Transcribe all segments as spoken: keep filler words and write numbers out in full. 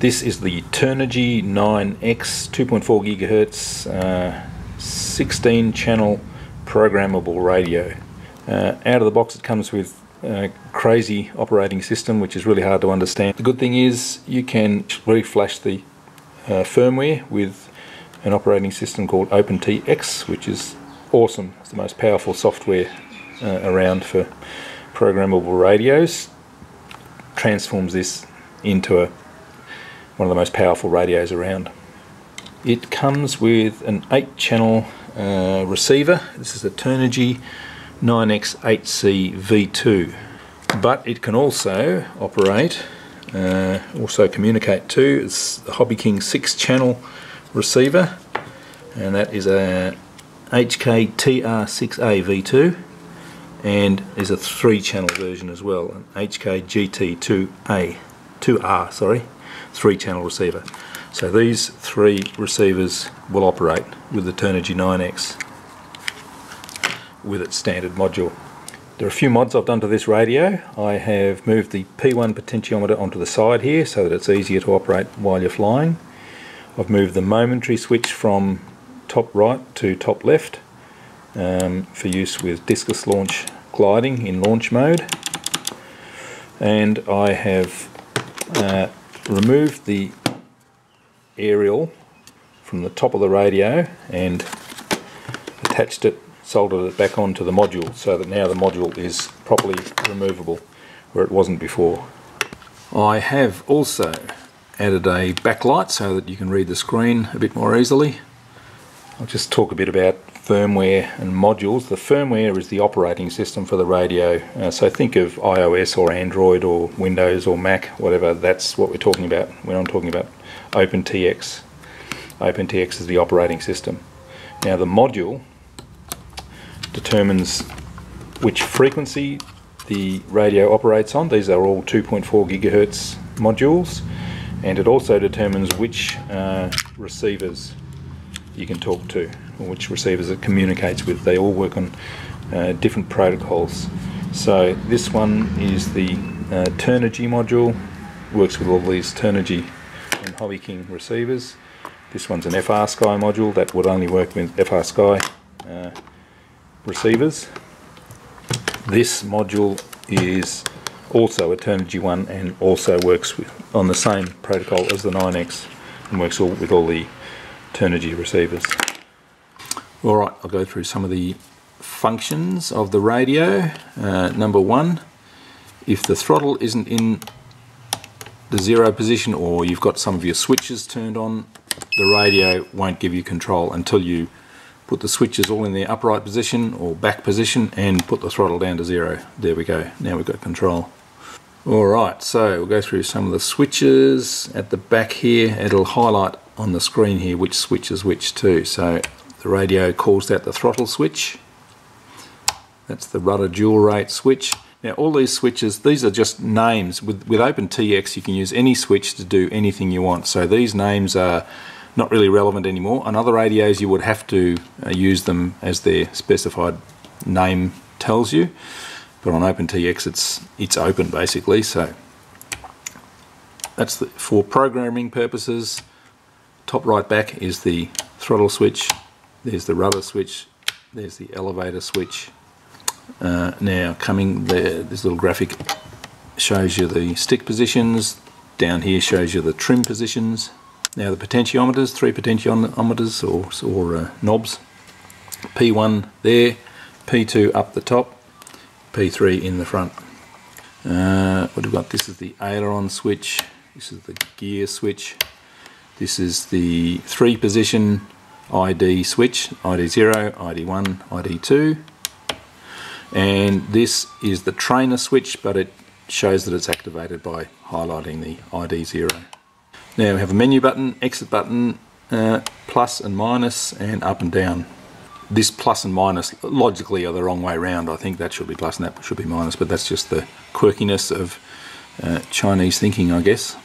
This is the Turnigy nine x two point four gigahertz uh, sixteen channel programmable radio. Uh, out of the box it comes with a crazy operating system which is really hard to understand. The good thing is you can reflash the uh, firmware with an operating system called OpenTX, which is awesome. It's the most powerful software uh, around for programmable radios. Transforms this into a one of the most powerful radios around. It comes with an eight channel uh, receiver. This is a Turnigy nine x eight c v two, but it can also operate, uh, also communicate too. It's the Hobby King six channel receiver, and that is a H K T R six A V two, and is a three channel version as well, an H K G T two A two R, sorry. three channel receiver. So these three receivers will operate with the Turnigy nine x with its standard module. There are a few mods I've done to this radio. I have moved the P one potentiometer onto the side here so that it's easier to operate while you're flying. I've moved the momentary switch from top right to top left um, for use with discus launch gliding in launch mode. And I have uh, removed the aerial from the top of the radio and attached it, soldered it back onto the module, so that now the module is properly removable where it wasn't before. I have also added a backlight so that you can read the screen a bit more easily. I'll just talk a bit about firmware and modules. The firmware is the operating system for the radio, uh, so think of iOS or Android or Windows or Mac, whatever. That's what we're talking about when I'm talking about OpenTX. OpenTX is the operating system. Now the module determines which frequency the radio operates on. These are all two point four gigahertz modules, and it also determines which uh, receivers you can talk to, or which receivers it communicates with. They all work on uh, different protocols. So this one is the uh, Turnigy module, works with all these Turnigy and Hobby King receivers. This one's an FrSky module that would only work with FrSky uh, receivers. This module is also a Turnigy one and also works with, on the same protocol as the nine x, and works all, with all the Turnigy receivers. Alright, I'll go through some of the functions of the radio. Uh, number one, if the throttle isn't in the zero position, or you've got some of your switches turned on, the radio won't give you control until you put the switches all in their upright position or back position and put the throttle down to zero. There we go, now we've got control. Alright, so we'll go through some of the switches. At the back here, it'll highlight on the screen here which switch is which to. So the radio calls that the throttle switch. That's the rudder dual rate switch. Now all these switches, these are just names. With, with OpenTX you can use any switch to do anything you want. So these names are not really relevant anymore. On other radios you would have to uh, use them as their specified name tells you. But on OpenTX it's it's open basically. So that's the, for programming purposes. Top right back is the throttle switch. There's the rudder switch. There's the elevator switch. Uh, now coming there, this little graphic shows you the stick positions. Down here shows you the trim positions. Now the potentiometers, three potentiometers or, or uh, knobs. P one there, P two up the top, P three in the front. Uh, what have we got? This is the aileron switch. This is the gear switch. This is the three position I D switch, I D zero, I D one, I D two. And this is the trainer switch, but it shows that it's activated by highlighting the I D zero. Now we have a menu button, exit button, uh, plus and minus, and up and down. This plus and minus logically are the wrong way around. I think that should be plus and that should be minus, but that's just the quirkiness of uh, Chinese thinking, I guess.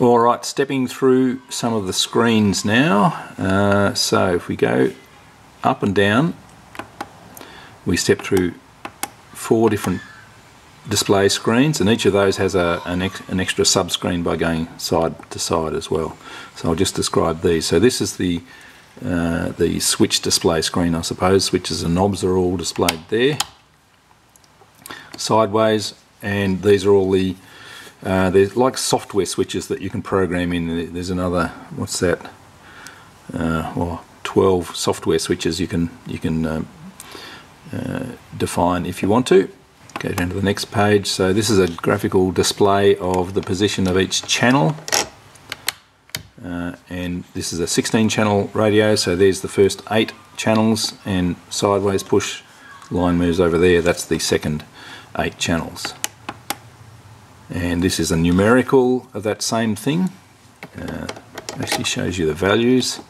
Alright, stepping through some of the screens now. Uh, so if we go up and down, we step through four different display screens, and each of those has a, an, ex, an extra sub-screen by going side to side as well. So I'll just describe these. So this is the uh, the switch display screen, I suppose. Switches and knobs are all displayed there, sideways, and these are all the uh, there's like software switches that you can program in. There's another, what's that? Uh, well, twelve software switches you can you can um, uh, define if you want to. Go down to the next page. So this is a graphical display of the position of each channel, uh, and this is a sixteen channel radio, so there's the first eight channels, and sideways push line moves over there, that's the second eight channels. And this is a numerical of that same thing, uh, actually shows you the values,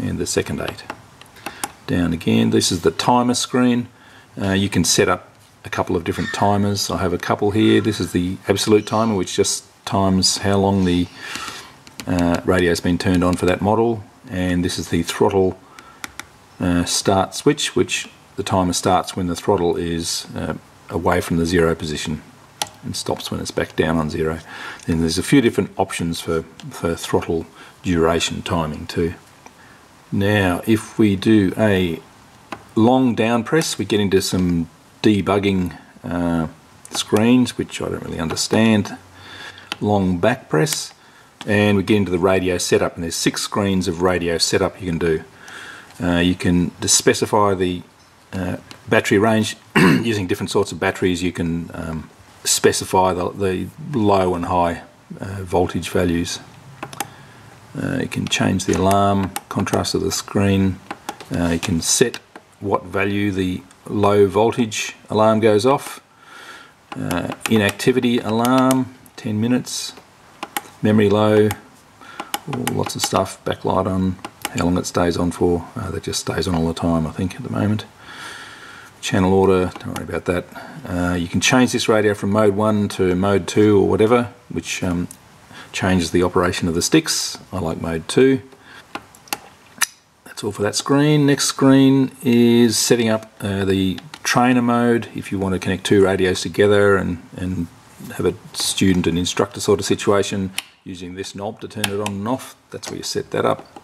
and the second eight. Down again, this is the timer screen. Uh, you can set up a couple of different timers. I have a couple here. This is the absolute timer, which just times how long the uh, radio's been turned on for that model, and this is the throttle uh, start switch, which the timer starts when the throttle is uh, away from the zero position and stops when it's back down on zero. Then there's a few different options for, for throttle duration timing too. Now if we do a long down press, we get into some debugging uh, screens, which I don't really understand. Long back press, and we get into the radio setup, and there's six screens of radio setup you can do. Uh, you can specify the uh, battery range using different sorts of batteries. You can um, specify the, the low and high uh, voltage values. Uh, you can change the alarm, contrast of the screen. Uh, you can set what value the low voltage alarm goes off, uh, inactivity alarm, ten minutes, memory low, lots of stuff, backlight on, how long it stays on for. Uh, that just stays on all the time, I think, at the moment. Channel order, don't worry about that. Uh, you can change this radio from mode one to mode two or whatever, which um, changes the operation of the sticks. I like mode two. All for that screen. Next screen is setting up uh, the trainer mode, if you want to connect two radios together and, and have a student and instructor sort of situation, using this knob to turn it on and off. That's where you set that up.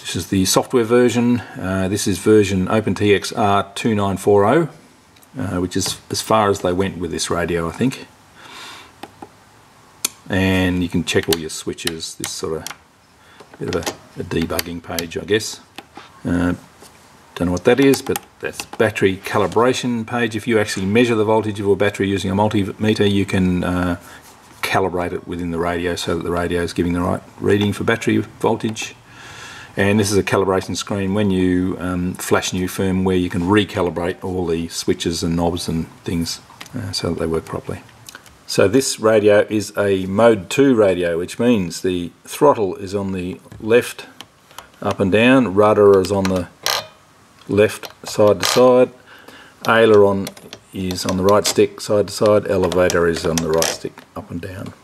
This is the software version. Uh, this is version OpenTX R two nine four zero, uh, which is as far as they went with this radio, I think. And you can check all your switches, this sort of bit of a, a debugging page, I guess. Uh, don't know what that is, but that's battery calibration page. If you actually measure the voltage of your battery using a multimeter, you can uh, calibrate it within the radio so that the radio is giving the right reading for battery voltage. And this is a calibration screen. When you um, flash new firmware, you can recalibrate all the switches and knobs and things uh, so that they work properly. So this radio is a mode two radio, which means the throttle is on the left, up and down, rudder is on the left, side to side, aileron is on the right stick, side to side, elevator is on the right stick, up and down.